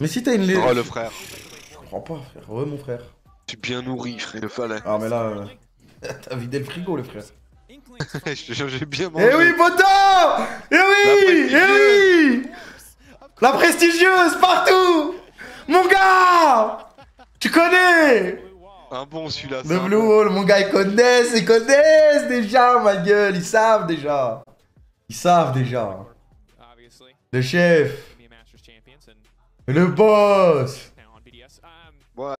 Mais si t'as une lane. Oh le frère. Je comprends pas frère, ouais mon frère. Tu es bien nourri frère, le fallait. Ah mais là, t'as vidé le frigo le frère. Je te jure j'ai bien mangé. Eh oui Botan. Eh oui. Eh oui. La prestigieuse partout. Mon gars. Tu connais. Un bon celui-là. Le Blue Hole, mon gars, ils connaissent déjà, ma gueule, ils savent déjà. Ils savent déjà. Le chef. Le boss.